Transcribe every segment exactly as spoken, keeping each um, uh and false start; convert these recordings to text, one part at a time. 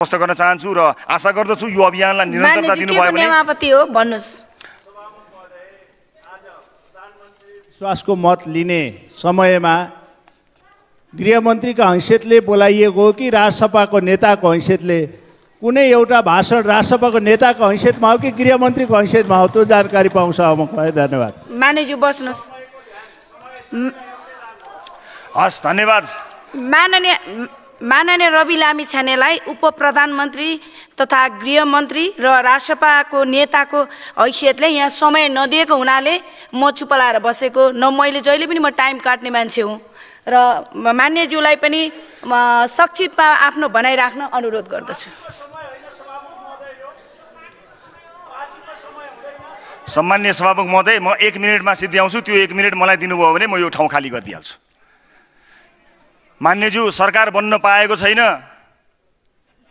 Post गर्न चाहन्छु र आशा गर्दछु यो अभियानलाई निरन्तरता दिनुभयो भने नेमापति हो भन्नुस्। विश्वासको मत लिने समयमा गृहमन्त्रीका हैसियतले बोलाइएको कि राज्यसभाको नेताको हैसियतले कुनै एउटा भाषण राज्यसभाको नेताको हैसियतमा हो कि गृहमन्त्रीको हैसियतमा हो त्यो जानकारी पाउँछ म भए धन्यवाद। माननीय बस्नुस्। हस् धन्यवाद। माननीय माननीय रबि लामिछानेलाई उपप्रधानमन्त्री तथा गृहमन्त्री र राष्ट्रपतिको नेताको हैसियतले यहाँ समय नदिएको हुनाले म चुप लागेर बसेको न। मैले जहिले पनि म टाइम काट्ने मान्छे हुँ र मान्यज्यूलाई पनि संक्षिप्तमा आफ्नो भनाइ राख्न अनुरोध गर्दछु। सम्माननीय सभामुख महोदय, म एक मिनेटमा सिद्ध्याउँछु। त्यो एक मिनेट मलाई दिनुभयो भने म यो ठाउँ खाली गरिदिन्छु। मान्यज्यू, सरकार बन्न पाएको छैन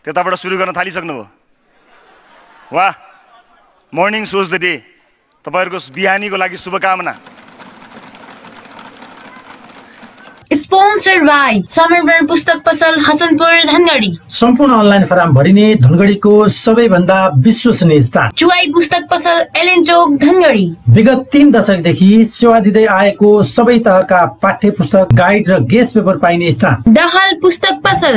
त्यताबाट सुरु गर्न थालिसक्नुभयो। वाह, मर्निङ सोज द डे। तपाईहरुको बिहानीको लागि शुभकामना। स्पोन्सर बाई समर्पण पुस्तक पसल हसनपुर धनगढी। सम्पूर्ण अनलाइन फर्म भरिने धनगढीको सबैभन्दा विश्वसनीय स्थान चुवाई पुस्तक पसल एलेन चोक धनगढी। विगत तीन दशकदेखि सेवा दिँदै आएको सबै तहका पाठ्य पुस्तक, गाइड र गेस्ट पेपर पाइने स्थान दाहाल पुस्तक पसल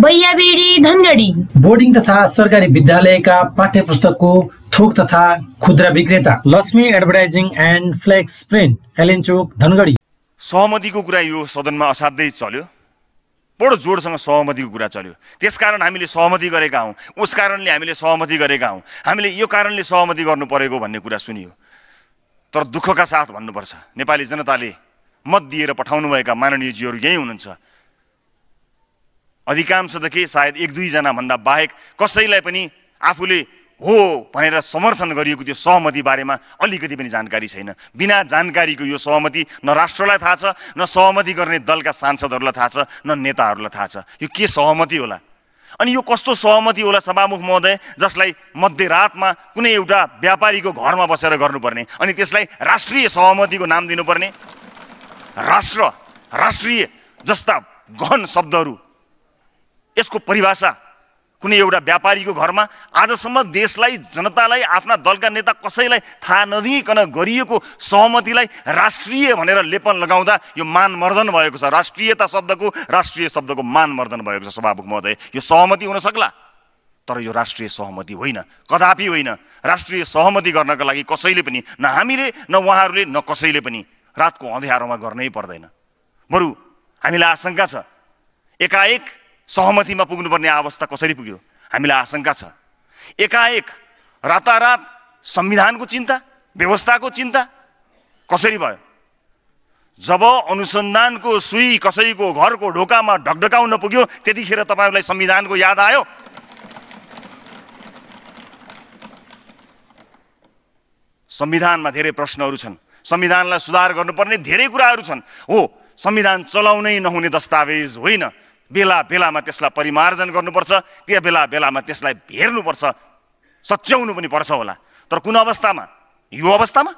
बैयाबेडी धनगढी। बोर्डिङ तथा सरकारी विद्यालयका पाठ्य पुस्तकको थोक तथा खुद्रा विक्रेता Laxmi advertising and flex print एलेन चोक धनगढी। सहमतिको कुरा यो सदनमा असाध्यै चल्यो, बडो जोडसँग सहमतिको कुरा चल्यो। त्यसकारण हामीले सहमति गरेका हौं, उस कारणले हामीले सहमति गरेका हौं, हामीले यो कारणले सहमति गर्नु परेको भन्ने कुरा सुनियो। तर दुःखका साथ भन्नुपर्छ, नेपाली जनताले मत दिएर पठाउनु भएका माननीय ज्यूहरु यही हुनुहुन्छ। अधिकांश त के सायद एक दुई जना भन्दा बाहेक कसैलाई पनि आफूले हो भनेर समर्थन गरिएको त्यो सहमति बारेमा अलिकति पनि जानकारी छैन। बिना जानकारीको यो सहमति न राष्ट्रलाई थाहा छ, न सहमति गर्ने दलका सांसदहरुलाई थाहा छ, न नेताहरुलाई थाहा छ। यो के सहमति होला? अनि यो कस्तो सहमति होला सभामुख महोदय, जसलाई मध्यरातमा कुनै एउटा व्यापारीको घरमा बसेर गर्नुपर्ने अनि त्यसलाई राष्ट्रिय सहमतिको नाम दिनुपर्ने? राष्ट्र, राष्ट्रिय जस्ता गहन शब्दहरु, यसको परिभाषा कुनै एउटा व्यापारीको घरमा आजसम्म देशलाई, जनतालाई, आफ्ना दलका नेता कसैलाई थाहा नदिइकन गरिएको सहमतिलाई राष्ट्रिय भनेर लेपन लगाउँदा यो मानमर्दन भएको छ। राष्ट्रियता शब्दको, राष्ट्रिय शब्दको मानमर्दन भएको छ सभामुख महोदय। यो सहमति हुन सक्ला तर यो राष्ट्रिय सहमति होइन, कदापि होइन। राष्ट्रिय सहमति गर्नका लागि कसैले पनि, न हामीले, न उहाँहरूले, न कसैले पनि रातको अँध्यारोमा गर्नै पर्दैन। बरु हामीलाई आशंका छ एकाएक सहमतिमा पुग्नुपर्ने अवस्था कसरी पुग्यो? हामीलाई आशंका छ एकाएक रातारात संविधानको चिन्ता, व्यवस्थाको चिन्ता कसरी भयो? जब अनुसन्धानको सुई कसैको घरको ढोकामा ढकढकाउन पुग्यो त्यतिखेर तपाईहरुलाई संविधानको याद आयो? संविधानमा धेरै प्रश्नहरु छन्, संविधानलाई सुधार गर्नुपर्ने धेरै कुराहरु छन्। हो, संविधान चलाउनै नहुने दस्तावेज होइन, बेला बेलामा त्यसलाई परिमार्जन गर्नुपर्छ, त्यो बेला बेलामा त्यसलाई हेर्नुपर्छ, सच्याउनु पनि पर्छ होला। तर कुन अवस्थामा? यो अवस्थामा,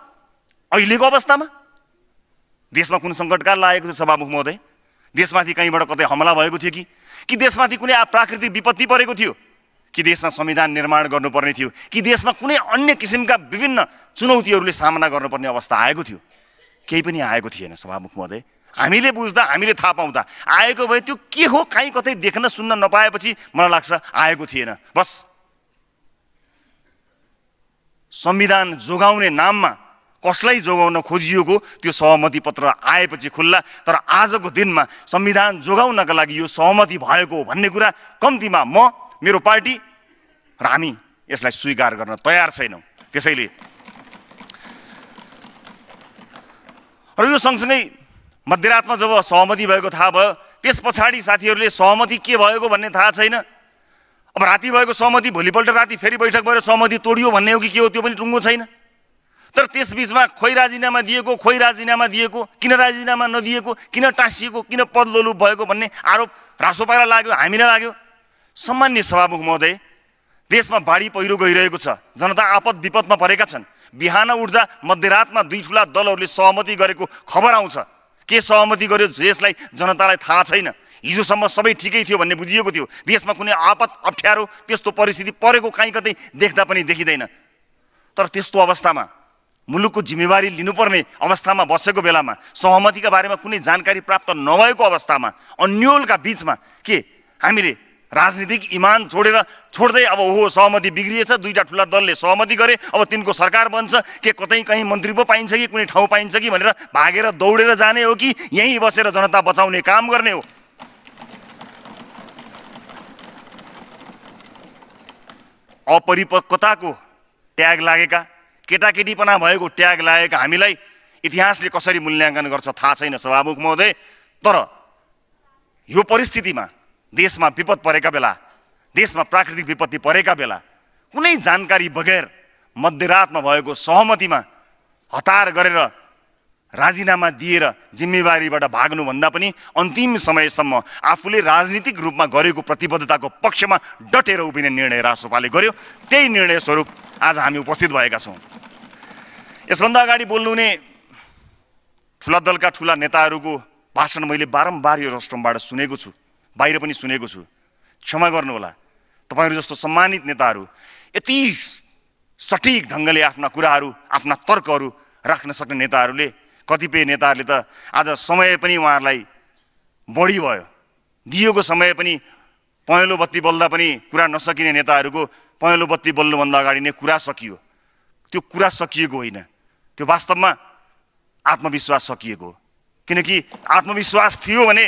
अहिलेको अवस्थामा देशमा कुन संकटकाल लागेको थियो सभामुख महोदय? देशमाथि कहीँबाट कतै हमला भएको थियो कि कि देशमाथि कुनै प्राकृतिक विपत्ति परेको थियो कि देशमा संविधान निर्माण गर्नुपर्ने थियो कि देशमा कुनै अन्य किसिमका विभिन्न चुनौतीहरुले सामना गर्नुपर्ने अवस्था आएको थियो? केही पनि आएको थिएन सभामुख महोदय। हामीले बुझ्दा, हामीले थाहा पाउँदा आएको भए त्यो के हो कहीँ कतै देख्न सुन्न नपाएपछि मलाई लाग्छ आएको थिएन। बस संविधान जोगाउने नाममा कसलाई जोगाउन खोजिएको त्यो सहमति पत्र आएपछि खुल्ला। तर आजको दिनमा संविधान जोगाउनका लागि यो सहमति भएको भन्ने कुरा कम्तीमा म, मेरो पार्टी र हामी यसलाई स्वीकार गर्न तयार छैनौं। त्यसैले र यो सँगसँगै मध्यरातमा जब सहमति भएको थाहा भयो त्यस पछाडी साथीहरुले सहमति के भएको भन्ने थाहा छैन। अब राति भएको सहमति भोलिपल्ट राति फेरि बैठक भएर सहमति तोडियो भन्ने हो कि के हो त्यो पनि टुङ्गो छैन। तर त्यसबीचमा खोइ राजीनामा दिएको, खोइ राजीनामा दिएको, किन राजीनामा नदिएको, किन टाँसिएको, किन पद लोलुप भएको भन्ने आरोप रासोपालाई लाग्यो, हामीलाई लाग्यो। सम्माननीय सभामुख महोदय, देशमा बाढी पहिरो गइरहेको छ, जनता आपद विपदमा परेका छन्। बिहान उठ्दा मध्यरातमा दुई ठूला दलहरुले सहमति गरेको खबर आउँछ। के सहमति गर्यो जसलाई जनतालाई थाहा छैन? हिजोसम्म सबै ठिकै थियो भन्ने बुझिएको थियो। देशमा कुनै आपत अप्ठ्यारो त्यस्तो परिस्थिति परेको कहीँ कतै देख्दा पनि देखिदैन। तर त्यस्तो अवस्थामा मुलुकको जिम्मेवारी लिनुपर्ने अवस्थामा बसेको बेलामा सहमतिका बारेमा कुनै जानकारी प्राप्त नभएको अवस्थामा अन्योलका बीचमा के हामीले राजनीतिक इमान छोडेर छोड्दै अब हो सहमति बिग्रिएछ, दुईटा ठुला दलले सहमति गरे, अब तिनको सरकार बन्छ के कतै कहीँ मन्त्री पो पाइन्छ कि कुनै ठाउँ पाइन्छ कि भनेर भागेर दौडेर जाने हो कि यहीँ बसेर जनता बचाउने काम गर्ने हो। अपरिपक्वताको ट्याग लागेका, केटाकेटीपना भएको ट्याग लागेका हामीलाई इतिहासले कसरी मूल्याङ्कन गर्छ थाहा छैन सभामुख महोदय। तर यो परिस्थितिमा देशमा विपद परेका बेला, देशमा प्राकृतिक विपत्ति परेका बेला कुनै जानकारी बगैर मध्यरातमा भएको सहमतिमा हतार गरेर राजीनामा दिएर जिम्मेवारीबाट भाग्नु भन्दा पनि अन्तिम समयसम्म आफूले राजनीतिक रूपमा गरेको प्रतिबद्धताको पक्षमा डटेर उभिने निर्णय राष्ट्रपाले गर्यो। त्यही निर्णय स्वरूप आज हामी उपस्थित भएका छौँ। यसभन्दा अगाडि बोल्नुहुने ठुला दलका ठुला नेताहरूको भाषण मैले बारम्बार यो रस्टमबाट सुनेको छु, बाहिर पनि सुनेको छु। क्षमा गर्नुहोला, तपाईहरु जस्तो सम्मानित नेताहरु यति सटीक ढंगले आफ्ना कुराहरु, आफ्ना तर्कहरु राख्न सक्ने नेताहरुले, कतिपय नेताहरुले त आज समय पनि उहाँहरुलाई बढी भयो, दिएको समय पनि पहेँलो बत्ती बल्दा पनि कुरा नसकिने नेताहरुको पहेँलो बत्ती बल्नु भन्दा अगाडि नै कुरा सकियो। त्यो कुरा सकिएको होइन, त्यो वास्तवमा आत्मविश्वास सकिएको हो। किनकि आत्मविश्वास थियो भने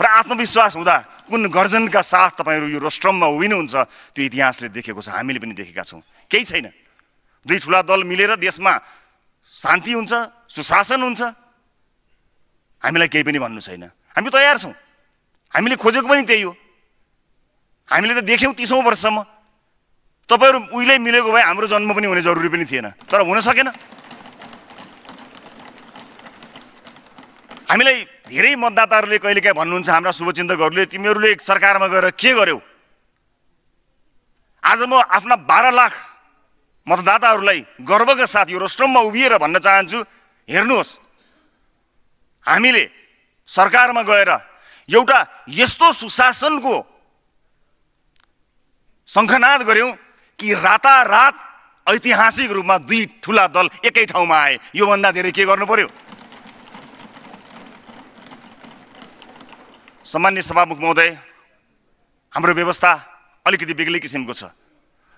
र आत्मविश्वास हुँदा कुन गर्जनका साथ तपाईहरु यो रोस्ट्रममा उभिनुहुन्छ त्यो इतिहासले देखेको छ, हामीले पनि देखेका छौं। केही छैन, दुई ठुला दल मिलेर देशमा शान्ति हुन्छ, सुशासन हुन्छ, हामीलाई केही पनि भन्नु छैन, हामी तयार छौं। हामीले खोजेको पनि त्यही हो। हामीले त देख्यौं तीसौं वर्षसम्म। तपाईहरु उहिले मिलेको भए हाम्रो जन्म पनि हुने जरुरी पनि थिएन, तर हुन सकेन। हामीलाई धेरै मतदाताहरूले कहिलेकाहीँ भन्नुहुन्छ, हाम्रा शुभचिन्तकहरूले, तिमीहरूले सरकारमा गएर के गर्यौ? आज म आफ्ना बाह्र लाख मतदाताहरूलाई गर्वका साथ यो रोस्ट्रममा उभिएर भन्न चाहन्छु, हेर्नुहोस्, हामीले सरकारमा गएर एउटा यस्तो सुशासनको शङ्खनाद गर्यौं कि रातारात ऐतिहासिक रूपमा दुई ठुला दल एकै ठाउँमा आए। योभन्दा धेरै के गर्नु पर्यो? सम्मान्य सभामुख महोदय, हाम्रो व्यवस्था अलिकति बेग्लै किसिमको छ।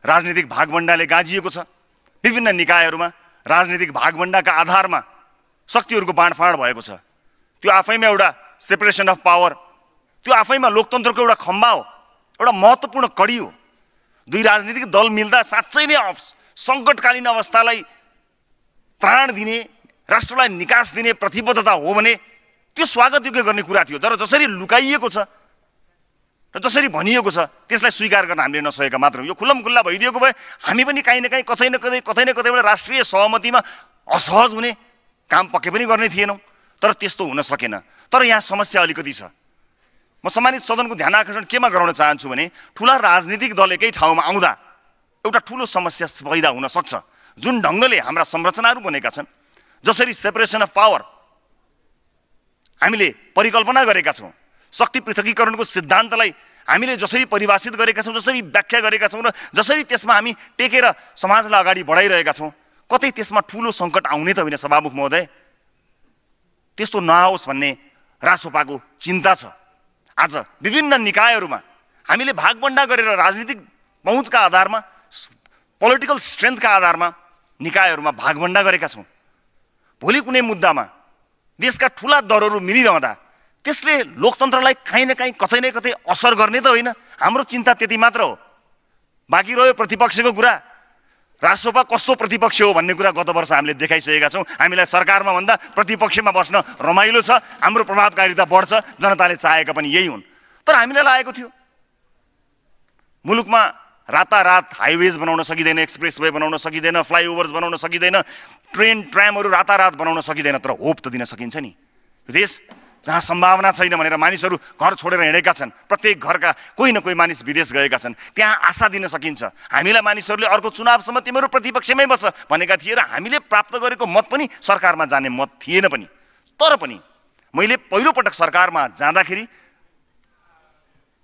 राजनीतिक भागवण्डाले गाजिएको छ। विभिन्न निकायहरूमा राजनीतिक भागवण्डाका आधारमा शक्तिहरूको बाँडफाँड भएको छ। त्यो आफैमा एउटा सेपरेसन अफ पावर, त्यो आफैमा लोकतन्त्रको एउटा खम्बा हो, एउटा महत्त्वपूर्ण कडी हो। दुई राजनीतिक दल मिल्दा साँच्चै नै सङ्कटकालीन अवस्थालाई त्राण दिने, राष्ट्रलाई निकास दिने प्रतिबद्धता हो भने त्यो स्वागत योग्य गर्ने कुरा थियो। तर जसरी लुकाइएको छ र जसरी भनिएको छ त्यसलाई स्वीकार गर्न हामीले नसकेका मात्र। यो खुल्लम खुल्ला भइदिएको भए हामी पनि काहीँ न काहीँ कतै न कतै कतै न कतै एउटा राष्ट्रिय सहमतिमा असहज हुने काम पक्कै पनि गर्ने थिएनौँ। तर त्यस्तो हुन सकेन। तर यहाँ समस्या अलिकति छ। म सम्मानित सदनको ध्यान आकर्षण केमा गराउन चाहन्छु भने ठुला राजनीतिक दल एकै ठाउँमा आउँदा एउटा ठुलो समस्या पैदा हुन सक्छ। जुन ढङ्गले हाम्रा संरचनाहरू बनेका छन्, जसरी सेपरेसन अफ पावर हामीले परिकल्पना गरेका छौं, शक्ति पृथकीकरणको सिद्धान्तलाई हामीले जसरी परिभाषित गरेका छौं, जसरी व्याख्या गरेका छौं र जसरी त्यसमा हामी टेकेर समाजलाई अगाडि बढाइरहेका छौं, कतै त्यसमा ठूलो संकट आउने त होइन सभामुख महोदय? त्यस्तो नआओस् भन्ने रासोपाको चिन्ता छ। आज विभिन्न निकायहरूमा हामीले भागवण्डा गरेर राजनीतिक पहुँचका आधारमा, पोलिटिकल स्ट्रेन्थका आधारमा निकायहरूमा भागवण्डा गरेका छौं। भोलि कुनै मुद्दामा देशका ठूला दलहरू मिलिरहँदा त्यसले लोकतन्त्रलाई काहीँ न काहीँ कतै न कतै असर गर्ने त होइन। हाम्रो चिन्ता त्यति मात्र हो। बाँकी रह्यो प्रतिपक्षको कुरा। राजसभा कस्तो प्रतिपक्ष हो भन्ने कुरा गत वर्ष हामीले देखाइसकेका छौँ। हामीलाई सरकारमा भन्दा प्रतिपक्षमा बस्न रमाइलो छ, हाम्रो प्रभावकारिता बढ्छ, जनताले चाहेका पनि यही हुन्। तर हामीलाई लागेको थियो मुलुकमा रातारात हाइवेज बनाउन सकिँदैन, एक्सप्रेस वे बनाउन सकिँदैन, फ्लाइओभर्स बनाउन सकिँदैन, ट्रेन ट्रामहरू रातारात बनाउन सकिँदैन। तर होप त दिन सकिन्छ नि। देश जहाँ सम्भावना छैन भनेर मानिसहरू घर छोडेर हिँडेका छन्, प्रत्येक घरका कोही न कोही मानिस विदेश गएका छन्, त्यहाँ आशा दिन सकिन्छ। हामीलाई मानिसहरूले अर्को चुनावसम्म तिमीहरू प्रतिपक्षमै बस भनेका थिए र हामीले प्राप्त गरेको मत पनि सरकारमा जाने मत थिएन पनि। तर पनि मैले पहिलो पटक सरकारमा जाँदाखेरि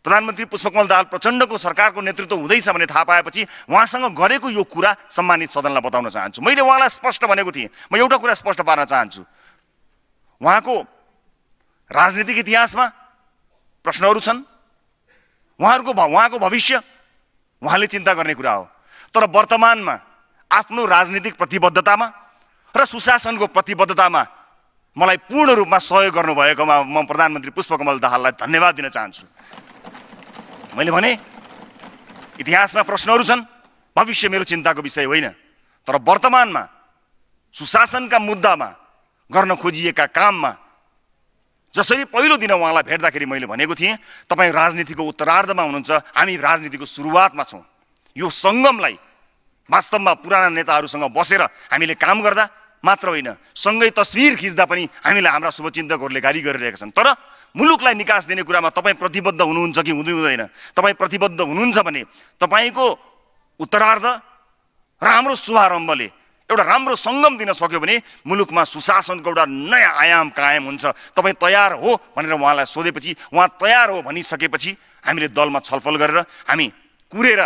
प्रधानमन्त्री पुष्पकमल दाहाल प्रचण्डको सरकारको नेतृत्व हुँदैछ भन्ने थाहा पाएपछि उहाँसँग गरेको यो कुरा सम्मानित सदनलाई बताउन चाहन्छु। मैले उहाँलाई स्पष्ट भनेको थिएँ, म एउटा कुरा स्पष्ट पार्न चाहन्छु, उहाँको राजनीतिक इतिहासमा प्रश्नहरू छन्, उहाँहरूको उहाँको भविष्य उहाँले चिन्ता गर्ने कुरा हो, तर वर्तमानमा आफ्नो राजनीतिक प्रतिबद्धतामा र सुशासनको प्रतिबद्धतामा मलाई पूर्ण रूपमा सहयोग गर्नुभएकोमा म प्रधानमन्त्री पुष्पकमल दाहाललाई धन्यवाद दिन चाहन्छु। मैले भने इतिहासमा प्रश्नहरू छन्, भविष्य मेरो चिन्ताको विषय होइन, तर वर्तमानमा सुशासनका मुद्दामा गर्न खोजिएका काममा जसरी पहिलो दिन उहाँलाई भेट्दाखेरि मैले भनेको थिएँ, तपाईँ राजनीतिको उत्तरार्धमा हुनुहुन्छ, हामी राजनीतिको सुरुवातमा छौँ। यो संगमलाई वास्तवमा पुराना नेताहरूसँग बसेर हामीले काम गर्दा मात्र होइन, सँगै तस्विर खिच्दा पनि हामीलाई हाम्रा शुभचिन्तकहरूले गाली गरिरहेका छन्। तर मुलुकलाई निकास दिने कुरामा तपाईँ प्रतिबद्ध हुनुहुन्छ कि हुँदैन, तपाईँ प्रतिबद्ध हुनुहुन्छ भने तपाईँको उत्तरार्ध र हाम्रो शुभारम्भले एउटा राम्रो संगम दिन सक्यो भने मुलुकमा सुशासनको एउटा नयाँ आयाम कायम हुन्छ। तपाईँ तयार हो भनेर उहाँलाई सोधेपछि उहाँ तयार हो भनिसकेपछि हामीले दलमा छलफल गरेर, हामी कुरेर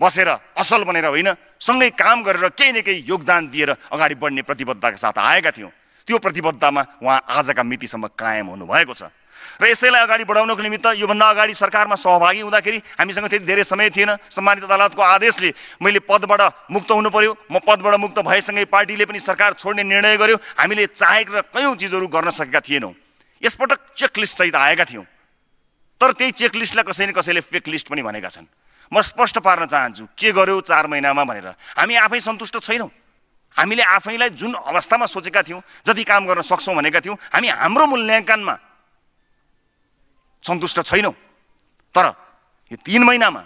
बसेर असल बनेर होइन, सँगै काम गरेर केही न केही योगदान दिएर अगाडि बढ्ने प्रतिबद्धताका साथ आएका थियौँ। त्यो प्रतिबद्धतामा उहाँ आजका मितिसम्म कायम हुनुभएको छ र यसैलाई अगाडि बढाउनको निमित्त योभन्दा अगाडि सरकारमा सहभागी हुँदाखेरि हामीसँग त्यति धेरै समय थिएन। सम्मानित अदालतको आदेशले मैले पदबाट मुक्त हुनु पर्यो, म पदबाट मुक्त भएसँगै पार्टीले पनि सरकार छोड्ने निर्णय गर्यो। हामीले चाहेका कयौं चीजहरू गर्न सकेका थिएनौं। यसपटक चेकलिस्ट सहित आएका थियौं, तर त्यही चेकलिस्टलाई कसैले कसैले फेक लिस्ट पनि भनेका छन्। म स्पष्ट पार्न चाहन्छु, के गर्यो चार महिनामा भनेर हामी आफै सन्तुष्ट छैनौं। हामीले आफैलाई जुन अवस्थामा सोचेका थियौं, जति काम गर्न सक्छौं भनेका थियौं, हामी हाम्रो मूल्याङ्कनमा सन्तुष्ट छैनौं। तर यो तीन महिनामा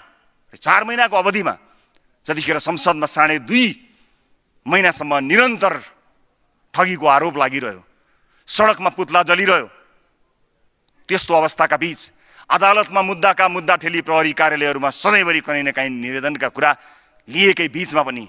चार महिनाको अवधिमा जतिखेर संसदमा साढे दुई महिनासम्म निरन्तर ठगीको आरोप लागिरह्यो, सडकमा पुतला जलिरह्यो, त्यस्तो अवस्थाका बीच अदालतमा मुद्दाका मुद्दा ठेली प्रहरी कार्यालयहरूमा सधैँभरि कहीँ न कहीँ निवेदनका कुरा लिएकै बीचमा पनि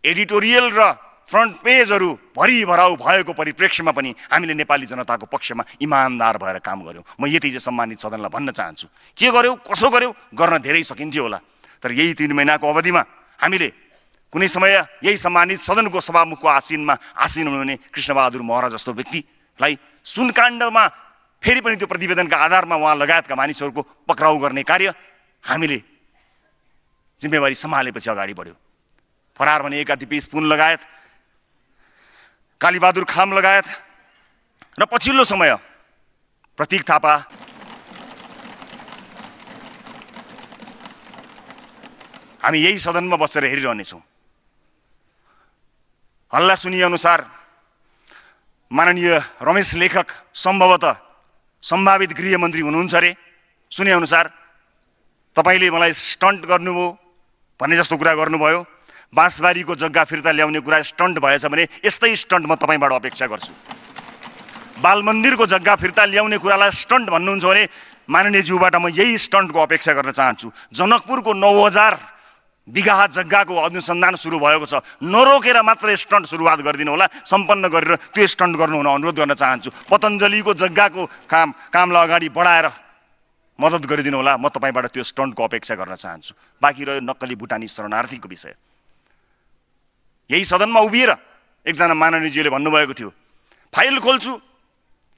एडिटोरियल र फ्रन्ट पेजहरु भरिभराउ भएको परिप्रेक्ष्यमा पनि हामीले नेपाली जनताको पक्षमा इमानदार भएर काम गर्यौं। म यति चाहिँ सम्मानित सदनलाई भन्न चाहन्छु। के गर्यौं, कसो गर्यौं, गर्न धेरै सकिन्थ्यो होला, तर यही तीन महिनाको अवधिमा हामीले कुनै समय यही सम्मानित सदनको सभामुखको आसीनमा आसीन हुनुहुने कृष्णबहादुर महरा जस्तो व्यक्तिलाई सुनकाण्डमा फेरि पनि त्यो प्रतिवेदनका आधारमा उहाँ लगायतका मानिसहरूको पक्राउ गर्ने कार्य हामीले जिम्मेवारी सम्हालेपछि अगाडि बढ्यौं। फरार भनिएका दिपेश पुन लगायत, कालीबहादुर खाम लगायत र पछिल्लो समय प्रतीक थापा, हामी यही सदनमा बसेर हेरिरहनेछौँ। हल्ला सुनिएअनुसार माननीय रमेश लेखक सम्भवतः सम्भावित गृहमन्त्री हुनुहुन्छ अरे। सुनेअनुसार तपाईँले मलाई स्टन्ट गर्नुभयो भन्ने जस्तो कुरा गर्नुभयो। बाँसबारीको जग्गा फिर्ता ल्याउने कुरा स्टन्ट भएछ भने यस्तै स्टन्ट म तपाईँबाट अपेक्षा गर्छु। बालमन्दिरको जग्गा फिर्ता ल्याउने कुरालाई स्टन्ट भन्नुहुन्छ भने माननीयज्यूबाट म यही स्टन्टको अपेक्षा गर्न चाहन्छु। जनकपुरको नौ हजार बिघा जग्गाको अनुसन्धान सुरु भएको छ, नरोकेर मात्र स्टन्ट सुरुवात गरिदिनु होला, सम्पन्न गरेर त्यो स्टन्ट गर्नुहुन अनुरोध गर्न चाहन्छु। पतञ्जलिको जग्गाको काम कामलाई अगाडि बढाएर मद्दत गरिदिनु होला, म तपाईँबाट त्यो स्टन्टको अपेक्षा गर्न चाहन्छु। बाँकी रह्यो नक्कली भुटानी शरणार्थीको विषय। यही सदनमा उभिएर एकजना माननीयज्यूले भन्नुभएको थियो, फाइल खोल्छु,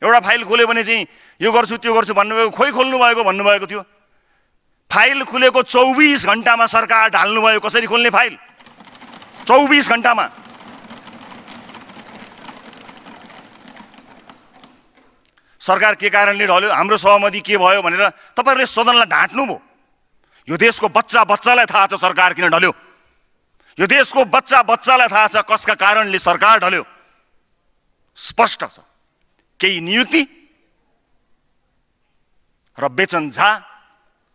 एउटा फाइल खोल्यो भने चाहिँ यो गर्छु त्यो गर्छु भन्नुभएको, खोइ खोल्नु भएको भन्नुभएको थियो। फाइल खुलेको चौबिस घण्टामा सरकार ढाल्नुभयो। कसरी खोल्ने फाइल चौबिस घण्टामा? सरकार के कारणले ढल्यो, हाम्रो सहमति के भयो भनेर तपाईँहरूले सदनलाई ढाँट्नुभयो। यो देशको बच्चा बच्चालाई थाहा छ सरकार किन ढल्यो, यो देशको बच्चा बच्चालाई थाहा छ कसका कारणले सरकार ढल्यो। स्पष्ट छ, केही नियुक्ति र बेचन झा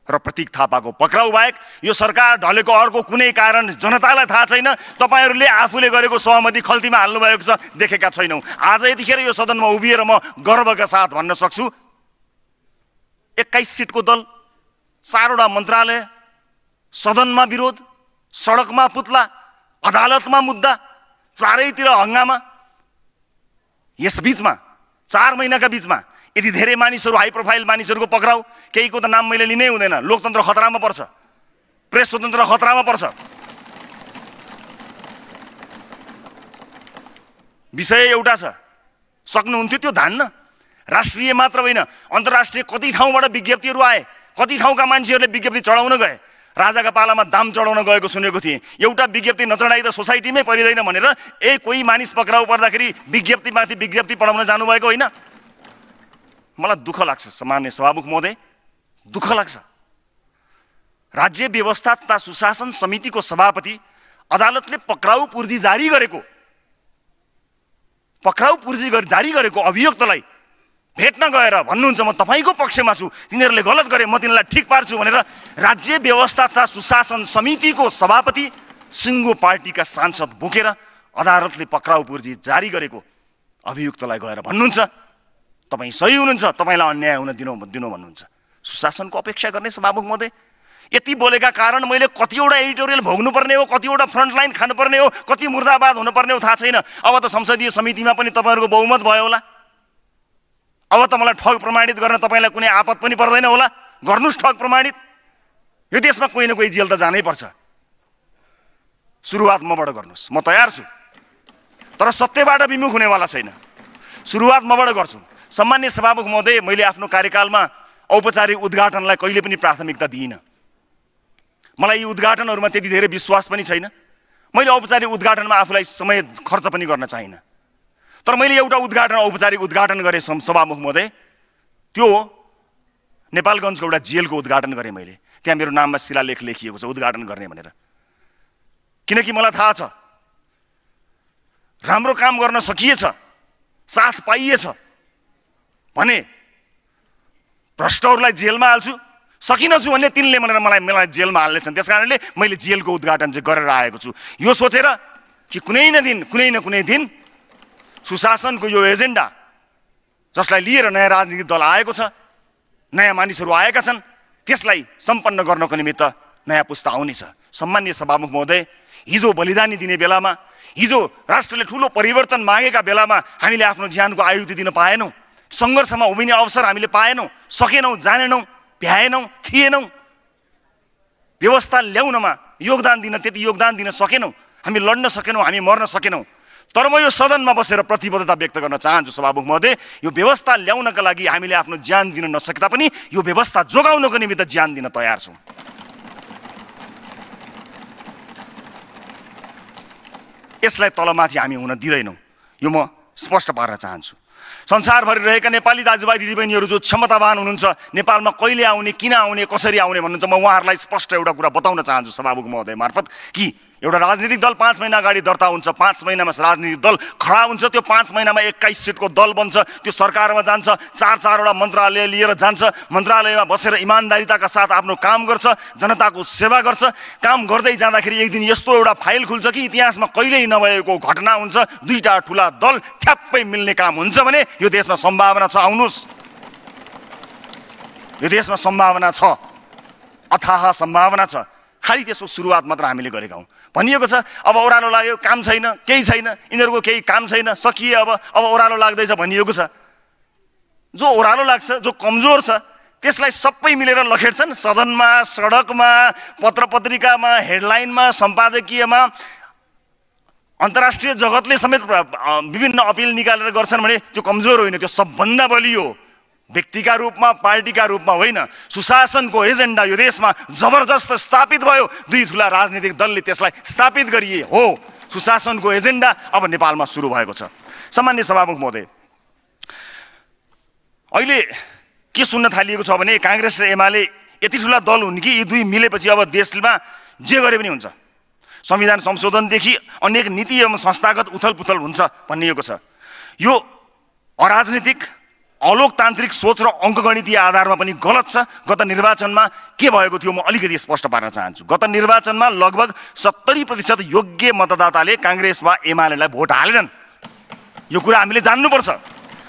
र प्रतीक थापाको पक्राउ बाहेक यो सरकार ढलेको अर्को कुनै कारण जनतालाई थाहा छैन। तपाईहरुले आफूले गरेको सहमति खल्तीमा हाल्नु भएको छ, देखेका छैनौं। आज यतिखेर यो सदनमा उभिएर म गर्वका साथ भन्न सक्छु, एक्काइस सिटको दल, चारवटा मन्त्रालय, सदनमा विरोध, सडकमा पुतला, अदालतमा मुद्दा, चारैतिर हंगामा, यस बीचमा चार महीना का बीच में यदि धेरै मानिसहरु हाई प्रोफाइल मानिसहरुको पक्राउ केहीको त नाम मैले लिनै हुँदैन लोकतन्त्र खतरामा पर्छ प्रेस स्वतन्त्र खतरामा पर्छ विषय एउटा छ सक्नुहुन्थ्यो त्यो धान्न राष्ट्रिय मात्र होइन अन्तर्राष्ट्रिय कति ठाउँबाट विज्ञप्तिहरु आए कति ठाउँका मान्छेहरुले विज्ञप्ति चढाउन गए राजाका पालामा दाम चढाउन गएको सुनेको थिए एउटा विज्ञप्ति नचढाई त सोसाइटीमै परिदैन भनेर ए कोही मानिस पक्राउ पर्दाखेरि विज्ञप्तिमाथि विज्ञप्ति पढाउन जानु भएको होइन मलाई दुःख लाग्छ सामान्य सभामुख महोदय दुःख लाग्छ राज्य व्यवस्था तथा सुशासन समितिको सभापति अदालतले पक्राउ पूर्जी जारी गरेको पक्राउ पूर्जी जारी गरेको अभियुक्तलाई भेट्न गएर भन्नुहुन्छ म तपाईको पक्षमा छु तिनीहरुले गलत गरे म तिनीलाई ठीक पार्छु भनेर राज्य व्यवस्था तथा सुशासन समितिको सभापति सिंगो पार्टीका सांसद बोकेर अदालतले पक्राउ पूर्जी जारी गरेको अभियुक्तलाई गएर भन्नुहुन्छ तपाईं सही हुनुहुन्छ तपाईलाई अन्याय हुन दिनु दिनु भन्नुहुन्छ सुशासनको अपेक्षा गर्ने सभामुख महोदय यति बोलेका कारण मैले कतिवटा एडिटोरियल भोग्नु पर्ने हो कतिवटा फ्रन्टलाइन खानु पर्ने हो कति मुर्दाबाद हुनु पर्ने हो थाहा छैन अब त संसदीय समितिमा पनि तपाईहरुको बहुमत भयो होला अब त मलाई ठग प्रमाणित गर्न तपाईलाई कुनै आपत पनि पर्दैन होला गर्नुस् ठग प्रमाणित यो देशमा कुनै न कुनै जेल त जानै पर्छ सुरुवात मबाट गर्नुस् म तयार छु तर सत्यबाट विमुख हुनेवाला छैन सुरुवात मबाट गर्छु सम्मान्य सभामुख महोदय मैले आफ्नो कार्यकालमा औपचारिक उद्घाटनलाई कहिले पनि प्राथमिकता दिइन मलाई यी उद्घाटनहरुमा त्यति धेरै विश्वास पनि छैन मैले औपचारिक उद्घाटनमा आफूलाई समय खर्च पनि गर्न चाहन्न तर मैले एउटा उद्घाटन औपचारिक उद्घाटन गरे सभामुख महोदय त्यो नेपालगञ्जको एउटा जेलको उद्घाटन गरे मैले त्यहाँ मेरो नाममा शिलालेख लेखिएको छ उद्घाटन गर्ने भनेर किनकि मलाई थाहा छ राम्रो काम गर्न सकिएछ साथ पाइएछ भने भ्रष्टहरुलाई जेलमा हाल्छु सकिनछु भन्ने तिनले भनेर मलाई मलाई जेलमा हाल्ने छन् त्यसकारणले मैले जेलको उद्घाटन चाहिँ गरेर आएको छु यो सोचेर कि कुनै न दिन कुनै न कुनै दिन सुशासनको यो एजेन्डा जसलाई लिएर नयाँ राजनीतिक दल आएको छ नयाँ मानिसहरु आएका छन् त्यसलाई सम्पन्न गर्नको निमित्त नयाँ पुस्ता आउनेछ सम्माननीय सभामुख महोदय हिजो बलिदानी दिने बेलामा हिजो राष्ट्रले ठूलो परिवर्तन मागेका बेलामा हामीले आफ्नो ज्यानको आहुति दिन पाएनौं संघर्षमा उभिने अवसर हामीले पाएनौं सकेनौं जानेनौं भ्याएनौं थिएनौं व्यवस्था ल्याउनमा योगदान दिन त्यति योगदान दिन सकेनौं हामी लड्न सकेनौं हामी मर्न सकेनौं तर म यो सदनमा बसेर प्रतिबद्धता व्यक्त गर्न चाहन्छु सभामुख महोदय यो व्यवस्था ल्याउनका लागि हामीले आफ्नो ज्यान दिन नसकेता पनि यो व्यवस्था जोगाउनको निमित्त ज्यान दिन तयार छौं यसलाई तलमाथि हामी हुन दिदैनौं यो म स्पष्ट पार्न चाहन्छु संसारभरि रहेका नेपाली दाजुभाइ दिदीबहिनीहरु जो क्षमतावान हुनुहुन्छ नेपालमा कहिले आउने किन आउने कसरी आउने भन्नुहुन्छ म उहाँहरुलाई स्पष्ट एउटा कुरा बताउन चाहन्छु सभामुख महोदय मार्फत कि एउटा राजनीतिक दल पाँच महिना अगाडि दर्ता हुन्छ पाँच महिनामा राजनीतिक दल खडा हुन्छ त्यो पाँच महिनामा एक्काइस सीटको दल बन्छ त्यो सरकारमा जान्छ चार चारवटा मन्त्रालय लिएर जान्छ मन्त्रालयमा बसेर इमानदारीताका साथ आफ्नो काम गर्छ जनताको सेवा गर्छ काम गर्दै जाँदाखेरि एक दिन यस्तो एउटा फाइल खुल्छ कि इतिहासमा कहिल्यै नभएको घटना हुन्छ दुईटा ठूला दल ठ्याप्पै मिल्ने काम हुन्छ भने यो देशमा सम्भावना छ आउनुस् यो देशमा सम्भावना छ अथाह सम्भावना छ खाली त्यसको सुरुवात मात्र हामीले गरेका हौं भनिएको छ अब ओरालो लाग्यो काम छैन केही छैन इनीहरुको केही काम छैन सकिए अब अब ओरालो लाग्दैछ भनिएको छ जो ओरालो लाग्छ जो कमजोर छ त्यसलाई सबै मिलेर लखेट्छन् सदनमा सडकमा पत्रपत्रिकामा हेडलाइनमा सम्पादकीयमा अन्तर्राष्ट्रिय जगतले समेत विभिन्न अपिल निकालेर गर्छन् भने त्यो कमजोर होइन त्यो सबभन्दा बलियो व्यक्तिका रूपमा पार्टीका रूपमा होइन सुशासनको एजेन्डा यो देशमा जबरजस्त स्थापित भयो दुई ठूला राजनीतिक दलले त्यसलाई स्थापित गरिए हो सुशासनको एजेन्डा अब नेपालमा सुरु भएको छ सम्माननीय सभामुख महोदय अहिले के सुन्न थालिएको छ भने कांग्रेस र एमाले यति ठूला दल हुन् कि यी दुई मिलेपछि अब देशमा जे गरे पनि हुन्छ संविधान संशोधनदेखि अनेक नीति एवं संस्थागत उथलपुथल हुन्छ भनिएको छ यो अराजनीतिक अलोकतान्त्रिक सोच र अंकगणितीय आधारमा पनि गलत छ गत निर्वाचनमा के भएको थियो म अलिकति स्पष्ट पार्न चाहन्छु गत निर्वाचनमा लगभग सत्तरी प्रतिशत योग्य मतदाताले कांग्रेस वा एमालेलाई भोट हालेनन् यो कुरा हामीले जान्नुपर्छ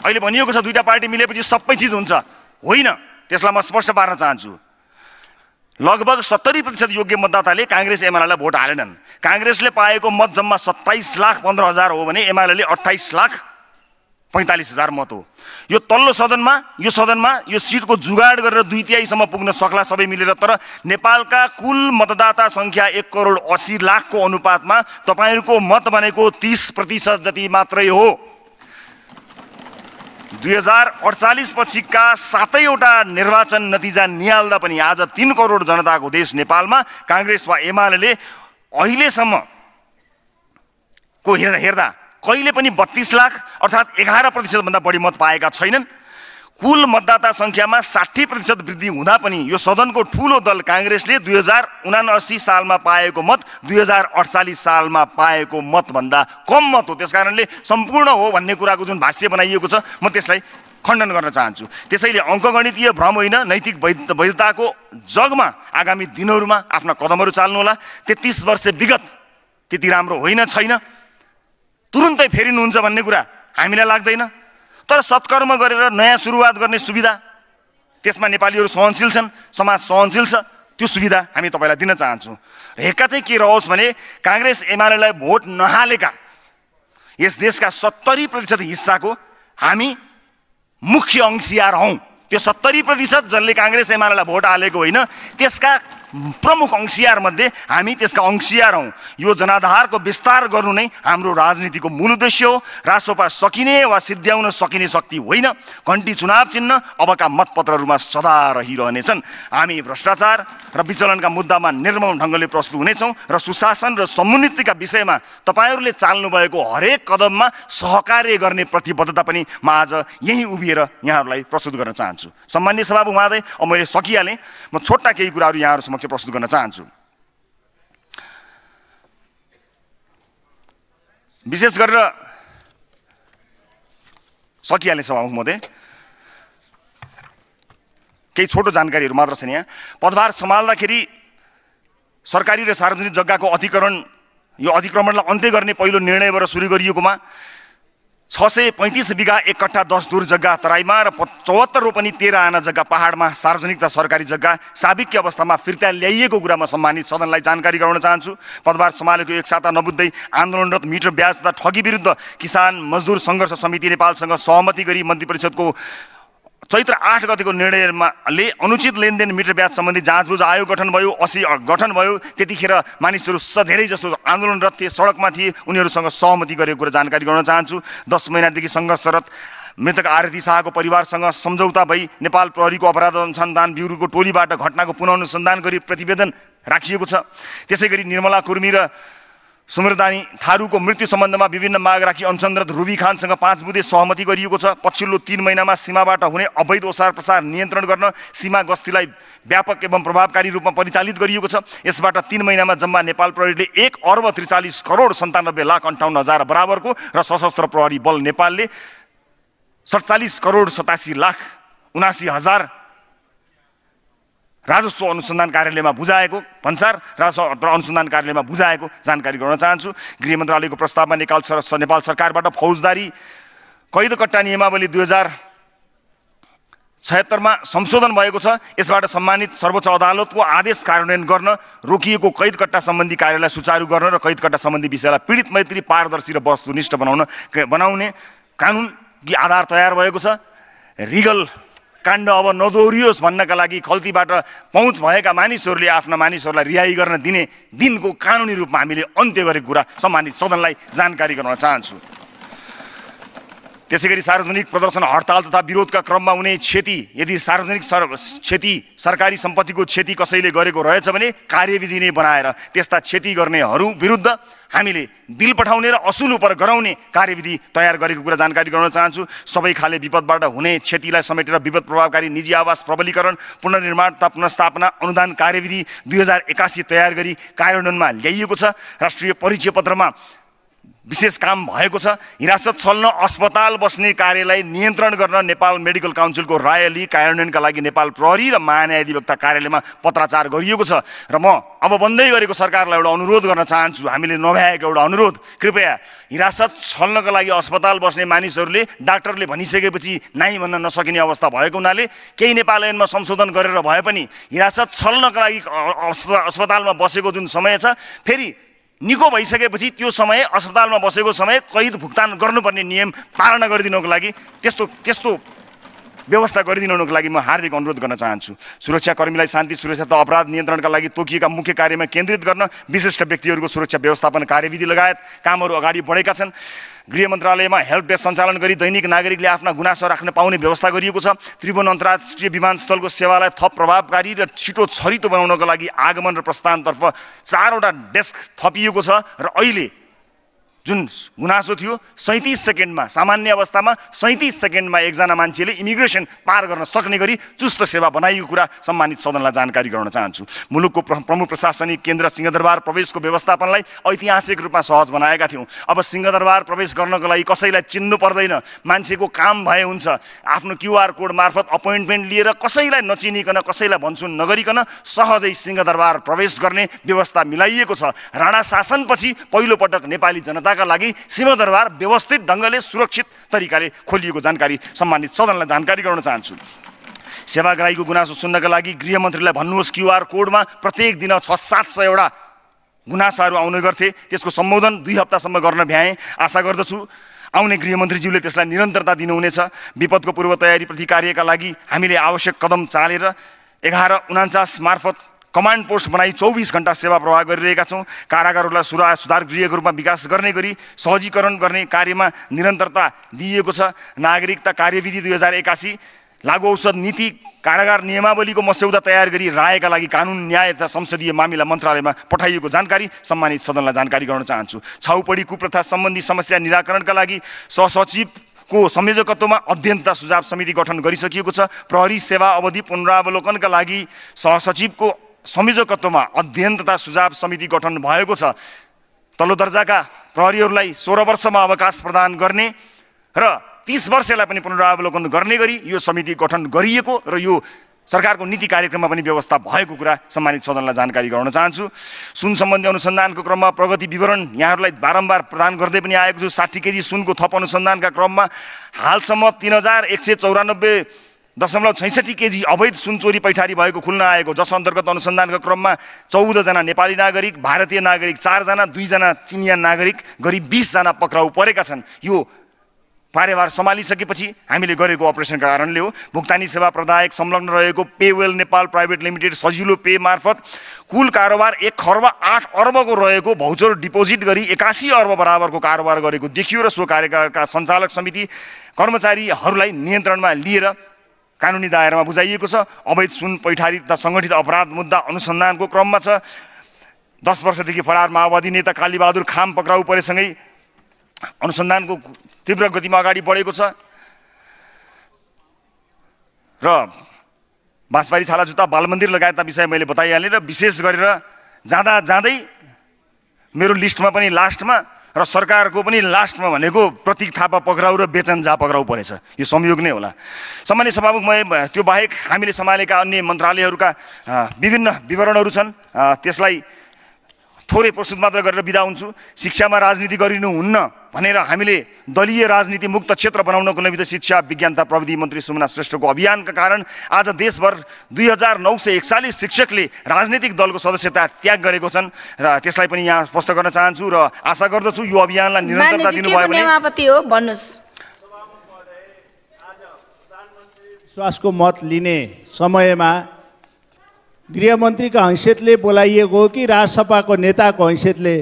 अहिले भनिएको छ दुईटा पार्टी मिलेपछि सबै चीज हुन्छ होइन त्यसलाई म स्पष्ट पार्न चाहन्छु लगभग सत्तरी प्रतिशत योग्य मतदाताले कांग्रेस एमालेलाई भोट हालेनन् कांग्रेसले पाएको मत जम्मा सत्ताइस लाख पन्ध्र हजार हो भने एमालेले अठाइस लाख पैंतालीस हजार मत हो। यो तल्लो सदनमा यो सदनमा यो सीटको जुगाड गरेर दुई तिहाईसम्म पुग्न सक्ला सबै मिलेर, तर नेपालका कुल मतदाता संख्या एक करोड अस्सी लाखको अनुपातमा तपाईहरुको मत भनेको तीस प्रतिशत जति मात्रै हो। दुई हजार अडचालीस पछिका सातैवटा निर्वाचन नतिजा निहाल्दा पनि आज तीन करोड जनताको देश नेपालमा कांग्रेस वा एमालेले अहिलेसम्मको हेर्दा कहिले पनि बत्तीस लाख अर्थात एघार प्रतिशत भन्दा बढी मत पाएका छैनन्। कुल मतदाता संख्यामा साठी प्रतिशत वृद्धि हुँदा पनि यो सदनको ठूलो दल कांग्रेसले दुई हजार उनासी सालमा पाएको मत दुई हजार अडचालीस सालमा पाएको मत भन्दा कम मत हो। त्यसकारणले सम्पूर्ण हो भन्ने कुराको जुन भाष्य बनाइएको छ म त्यसलाई खण्डन गर्न चाहन्छु। त्यसैले अंकगणितीय भ्रम होइन, नैतिक वैधताको जगमा आगामी दिनहरुमा आफ्ना कदमहरु चाल्नु होला। तेत्तीस वर्ष विगत त्यति राम्रो होइन छैन, तुरुन्तै फेरिनुहुन्छ भन्ने कुरा हामीलाई लाग्दैन, तर सत्कर्म गरेर नयाँ सुरुवात गर्ने सुविधा त्यसमा नेपालीहरु सहनशील छन्, समाज सहनशील छ, त्यो सुविधा हामी तपाईलाई दिन चाहन्छौं। हेक्का चाहिँ के रहोस् भने कांग्रेस एमालेलाई भोट नहालेका यस देशका सत्तरी प्रतिशत हिस्साको हामी मुख्य अंशीदार हौं। त्यो सत्तरी प्रतिशत जसले कांग्रेस एमालेलाई भोट हालेको होइन त्यसका प्रमुख अंशीदार मध्ये हामी त्यसका अंशीदार हौं। यो जनाधारको विस्तार गर्नु नै हाम्रो राजनीतिको मूल उद्देश्य हो। रासोपा सकिने वा सिद्ध्याउन सकिने शक्ति होइन। घण्टी चुनाव चिन्ह अबका मतपत्रहरुमा सदा रहिरहनेछन्। हामी भ्रष्टाचार र विचलनका मुद्दामा निर्मम ढंगले प्रस्तुत हुनेछौं र सुशासन र समुन्नतिका विषयमा तपाईहरुले चाल्नु भएको हरेक कदममा सहकार्य गर्ने प्रतिबद्धता पनि म आज यही उभिएर यहाँहरुलाई प्रस्तुत गर्न चाहन्छु। सम्माननीय सभापति महोदय, अब मैले सकिहाले, म छोटा केही कुराहरु यहाँहरु समक्ष प्रस्तुत गर्न चाहन्छु। विशेष गरेर सकिहाले सभामुख महोदय, केही छोटो जानकारीहरु मात्र छन्। यहाँ पदभार सम्हाल्दाखेरि सरकारी र सार्वजनिक जग्गाको अधिकरण यो अधिक्रमणलाई अन्त्य गर्ने पहिलो निर्णयबाट सुरु गरिएकोमा छ सय पैंतीस बिघा एक कट्ठा दस दूर जग्गा तराईमा र चौहत्तर रोपनी तेह्र आना जग्गा पहाडमा सार्वजनिक तथा सरकारी जग्गा साबिक्य अवस्थामा फिर्ता ल्याइएको कुरामा सम्मानित सदनलाई जानकारी गराउन चाहन्छु। पदभार सम्हालेको एक साता नबुझ्दै आन्दोलनरत मिटर ब्याज तथा ठगी विरुद्ध किसान मजदुर संघर्ष समिति नेपालसँग सहमति गरी मन्त्री परिषदको चैत्र आठ गतेको निर्णयमा ले अनुचित लेनदेन मिटर ब्याज सम्बन्धी जाँचबुझ आयोग गठन भयो, असी गठन भयो। त्यतिखेर मानिसहरु धेरै जसो आन्दोलनरत थिए, सडकमा थिए, उनीहरुसँग सहमति गरेको कुरा जानकारी गराउन चाहन्छु। दस महिनादेखि संघर्षरत मृतक आरती शाहको परिवारसँग सम्झौता भई नेपाल प्रहरीको अपराध अनुसन्धान ब्युरोको टोलीबाट घटनाको पुनर्नुसन्धान गरी प्रतिवेदन राखिएको छ। त्यसैगरी निर्मला कुर्मी र सुमरदानी थारूको मृत्यु सम्बन्धमा विभिन्न माग राखी अनुसन्दरत रुबी खानसँग पाँच बुधे सहमति गरिएको छ। पछिल्लो तीन महिनामा सीमाबाट हुने अवैध ओसार प्रसार नियन्त्रण गर्न सीमा गस्तीलाई व्यापक एवं प्रभावकारी रूपमा परिचालित गरिएको छ। यसबाट तीन महिनामा जम्मा नेपाल प्रहरीले एक अर्ब त्रिचालीस करोड सन्तानब्बे लाख अन्ठाउन्न हजार बराबरको र सशस्त्र प्रहरी बल नेपालले सडचालीस करोड सतासी लाख उनासी हजार राजस्व अनुसन्धान कार्यालयमा बुझाएको भन्सार राजस्व अनुसन्धान कार्यालयमा बुझाएको जानकारी गराउन चाहन्छु। गृह मन्त्रालयको प्रस्तावमा नेपाल सरकार नेपाल सरकारबाट फौजदारी कैद कट्टा नियमावली दुई हजार छयत्तरमा संशोधन भएको छ। यसबाट सम्मानित सर्वोच्च अदालतको आदेश कार्यान्वयन गर्न रोकिएको कैद कट्टा सम्बन्धी कार्यलाई सुचारू गर्न र कैद कट्टा सम्बन्धी विषयलाई पीडित मैत्री पारदर्शी र वस्तुनिष्ठ बनाउन बनाउने कानुनकी आधार तयार भएको छ। रिगल काण्ड अब नदोहोरियोस् भन्नका लागि खल्तीबाट पहुँच भएका मानिसहरूले आफ्ना मानिसहरूलाई रिहाई गर्न दिने दिनको कानुनी रूपमा हामीले अन्त्य गरेको कुरा सम्मानित सदनलाई जानकारी गराउन चाहन्छु। त्यसैगरी सार्वजनिक प्रदर्शन हडताल तथा विरोधका क्रममा हुने क्षति, यदि सार्वजनिक क्षति सरकारी सम्पत्तिको क्षति कसैले गरेको रहेछ भने कार्यविधि नै बनाएर त्यस्ता क्षति गर्नेहरू विरुद्ध हामीले बिल पठाउने र असुल उपर गराउने कार्यविधि तयार गरेको कुरा जानकारी गराउन चाहन्छु। सबै खाले विपदबाट हुने क्षतिलाई समेटेर विपद प्रभावकारी निजी आवास प्रबलीकरण पुनर्निर्माण तथा पुनर्स्थापना अनुदान कार्यविधि दुई हजार एकासी तयार गरी कार्यान्वयनमा ल्याइएको छ। राष्ट्रिय परिचय पत्रमा विशेष काम भएको छ। हिरासत छल्न अस्पताल बस्ने कार्यलाई नियन्त्रण गर्न नेपाल मेडिकल काउन्सिलको राय लिई कार्यान्वयनका लागि नेपाल प्रहरी र महान्यायाधिवक्ता कार्यालयमा पत्राचार गरिएको छ। र म अब बन्दै गरेको सरकारलाई एउटा अनुरोध गर्न चाहन्छु, हामीले नभ्याएको एउटा अनुरोध, कृपया हिरासत छल्नका लागि अस्पताल बस्ने मानिसहरूले डाक्टरले भनिसकेपछि नाइ भन्न नसकिने अवस्था भएको हुनाले केही नेपाल ऐनमा संशोधन गरेर भए पनि हिरासत छल्नका लागि अस्पतालमा बसेको जुन समय छ फेरि निको भइसकेपछि त्यो समय अस्पतालमा बसेको समय कैद भुक्तान गर्नुपर्ने नियम पालना गरिदिनुको लागि त्यस्तो त्यस्तो व्यवस्था गरिदिनुको लागि म हार्दिक अनुरोध गर्न चाहन्छु। सुरक्षाकर्मीलाई शान्ति सुरक्षा तथा अपराध नियन्त्रणका लागि तोकिएका मुख्य कार्यमा केन्द्रित गर्न विशिष्ट व्यक्तिहरूको सुरक्षा व्यवस्थापन कार्यविधि लगायत कामहरू अगाडि बढेका छन्। गृह मन्त्रालयमा हेल्प डेस्क सञ्चालन गरी दैनिक नागरिकले आफ्ना गुनासो राख्न पाउने व्यवस्था गरिएको छ। त्रिभुवन अन्तर्राष्ट्रिय विमानस्थलको सेवालाई थप प्रभावकारी र छिटो छरितो बनाउनको लागि आगमन र प्रस्थानतर्फ चारवटा डेस्क थपिएको छ र अहिले जुन गुनासो थियो सैंतीस सेकेन्डमा सामान्य अवस्थामा सैंतीस सेकेन्डमा एकजना मान्छेले इमिग्रेसन पार गर्न सक्ने गरी चुस्त सेवा बनाइएको कुरा सम्मानित सदनलाई जानकारी गराउन चाहन्छु। मुलुकको प्रमुख प्रशासनिक केन्द्र सिंहदरबार प्रवेशको व्यवस्थापनलाई ऐतिहासिक रूपमा सहज बनाएका थियौँ। अब सिंहदरबार प्रवेश गर्नको लागि कसैलाई चिन्नु पर्दैन, मान्छेको काम भए हुन्छ। आफ्नो क्युआर कोड मार्फत अपोइन्टमेन्ट लिएर कसैलाई नचिनिकन कसैलाई भन्छुन नगरिकन सहजै सिंहदरबार प्रवेश गर्ने व्यवस्था मिलाइएको छ। राणा शासनपछि पहिलो पटक नेपाली जनता का लागि सिंहदरबार व्यवस्थित ढंगले सुरक्षित तरिकाले खोलिएको जानकारी सम्मानित सदनलाई जानकारी गराउन चाहन्छु। सेवाग्राहीको गुनासो सुन्नका लागि गृह मन्त्रीलाई भन्नुहोस् क्यूआर कोडमा प्रत्येक दिन छ सय सात सय वटा गुनासाहरू आउने गर्थे, त्यसको सम्बोधन दुई हप्तासम्म गर्न भ्याए। आशा गर्दछु आउने गृह मन्त्रीज्यूले त्यसलाई निरन्तरता दिनुहुनेछ। विपदको पूर्व तयारी प्रति कार्यका लागि हामीले आवश्यक कदम चालेर एघार उन्चास मार्फत कमाण्ड पोस्ट बनाई चौबीस घण्टा सेवा प्रवाह गरिरहेका छौं। कारागारहरूलाई सुरा सुधार गृहको रूपमा विकास गर्ने गरी सहजीकरण गर्ने कार्यमा निरन्तरता दिइएको छ। नागरिकता कार्यविधि दुई हजार एक्कासी लागू औषध नीति कारागार नियमावलीको मस्यौदा तयार गरी रायका लागि कानुन न्याय तथा संसदीय मामिला मन्त्रालयमा पठाइएको जानकारी सम्मानित सदनलाई जानकारी गराउन चाहन्छु। छाउपडी कुप्रथा सम्बन्धी समस्या निराकरणका लागि सहसचिव को संयोजकत्वमा अध्ययनता सुझाव समिति गठन गरिसकिएको छ। प्रहरी सेवा अवधि पुनरावलोकनका लागि सहसचिवको संयोजकत्वमा अध्ययन तथा सुझाव समिति गठन भएको छ। तल्लो दर्जाका प्रहरीहरूलाई सोह्र वर्षमा अवकाश प्रदान गर्ने र तीस वर्षलाई पनि पुनरावलोकन गर्ने गरी यो समिति गठन गरिएको र यो सरकारको नीति कार्यक्रममा पनि व्यवस्था भएको कुरा सम्मानित सदनलाई जानकारी गराउन चाहन्छु। सुन सम्बन्धी अनुसन्धानको क्रममा प्रगति विवरण यहाँहरूलाई बारम्बार प्रदान गर्दै पनि आएको छु। साठी केजी सुनको थप अनुसन्धानका क्रममा हालसम्म तीन हजार एक सय चौरानब्बे दशमलव छैसठी केजी अवैध सुनचोरी पैठारी भएको खुल्न आएको, जस अन्तर्गत अनुसन्धानका क्रममा चौधजना नेपाली नागरिक, भारतीय नागरिक चारजना, दुईजना चिनियान नागरिक गरी बीसजना पक्राउ परेका छन्। यो कार्यभार सम्हालिसकेपछि हामीले गरेको अपरेसनका कारणले हो। भुक्तानी सेवा प्रदायक संलग्न रहेको पेवेल नेपाल प्राइभेट लिमिटेड सजिलो पे मार्फत कुल कारोबार एक खर्ब आठ अर्बको रहेको भौचर डिपोजिट गरी एकासी अर्ब बराबरको कारोबार गरेको देखियो र सो कार्यकालका सञ्चालक समिति कर्मचारीहरूलाई नियन्त्रणमा लिएर कानुनी दायरामा बुझाइएको छ। अवैध सुन पैठारी तथा सङ्गठित अपराध मुद्दा अनुसन्धानको क्रममा छ। दस वर्षदेखि फरार माओवादी नेता कालीबहादुर खाम पक्राउ परेसँगै अनुसन्धानको तीव्र गतिमा अगाडि बढेको छ र बाँसबारी छाला जुत्ता बालमन्दिर लगायतका विषय मैले बताइहालेँ र विशेष गरेर जाँदा जाँदै मेरो लिस्टमा पनि लास्टमा र सरकारको पनि लास्टमा भनेको प्रतीक थापा पक्राउ र बेचन झा पक्राउ परेछ। यो संयोग नै होला। सामान्य सभामुख म त्यो बाहेक हामीले सम्हालेका अन्य मन्त्रालयहरूका विभिन्न विवरणहरू छन्, त्यसलाई थोरै प्रस्तुत मात्र गरेर बिदा हुन्छु। शिक्षामा राजनीति गरिनुहुन्न भनेर हामीले दलीय राजनीति मुक्त क्षेत्र बनाउनको निमित्त शिक्षा विज्ञान तथा प्रविधि मन्त्री सुमना श्रेष्ठको अभियानका कारण आज देशभर दुई हजार नौ सय एकचालीस शिक्षकले राजनीतिक दलको सदस्यता त्याग गरेको छन् र त्यसलाई पनि यहाँ स्पष्ट गर्न चाहन्छु र आशा गर्दछु यो अभियानलाई निरन्तरता दिनुभयो भने सभापति हो भन्नुस्। विश्वासको मत लिने समयमा गृहमंत्री का हैसियतले बोलाइएको कि राज्यसभा को नेता को हैसियतले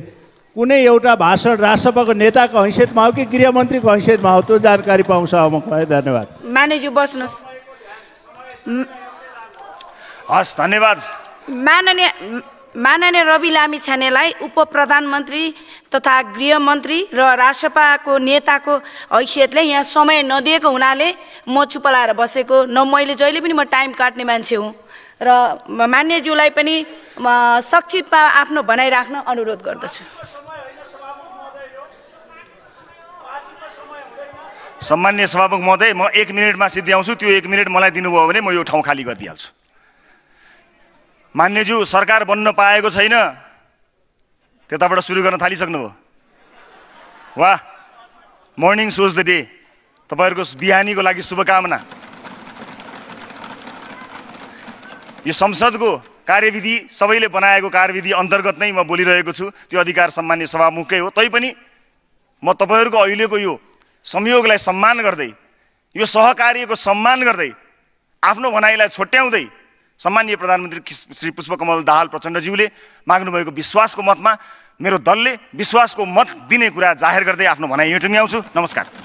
कुनै एउटा भाषण राज्यसभा को नेता को हैसियतमा हो कि गृहमंत्री को हैसियतमा हो त्यो जानकारी पाउँ सभामुखलाई धन्यवाद। माननीय बस्नुस्। हस् धन्यवाद। माननीय माननीय रबि लामिछानेलाई उपप्रधानमन्त्री तथा गृहमन्त्री र राज्यसभाको नेताको हैसियतले यहाँ समय नदिएको हुनाले म चुप लाएर बसेको न। मैले जहिले पनि म टाइम काट्ने मान्छे हुँ र मान्यज्यूलाई पनि सक्षिपमा आफ्नो बनाइराख्न अनुरोध गर्दछु। सम्मान्य सभामुख महोदय म एक मिनटमा सिद्ध्याउँछु, त्यो एक मिनट मलाई दिनुभयो भने म यो ठाउँ खाली गरिदिहाल्छु। मान्यज्यू सरकार बन्न पाएको छैन त्यताबाट सुरु गर्न थालिसक्नुभयो। वाह, मर्निङ सोज द डे। तपाईहरुको बिहानीको लागि शुभकामना। यो संसद को कार्यविधि सबैले बनाएको कार्यविधि अन्तर्गत नै म बोलिरहेको छु। त्यो अधिकार सम्माननीय सभामुखकै हो। तैपनि म तपाईहरुको अहिलेको यो संयोगलाई सम्मान गर्दै, यो सहकार्यको सम्मान गर्दै, आफ्नो भनाइलाई छोट्याउँदै सम्माननीय प्रधानमन्त्री श्री पुष्पकमल दाहाल प्रचण्डज्यूले माग्नु भएको विश्वासको मतमा मेरो दलले विश्वासको मत दिने कुरा जाहेर गर्दै आफ्नो भनाइ यो टुङ्ग्याउँछु। नमस्कार।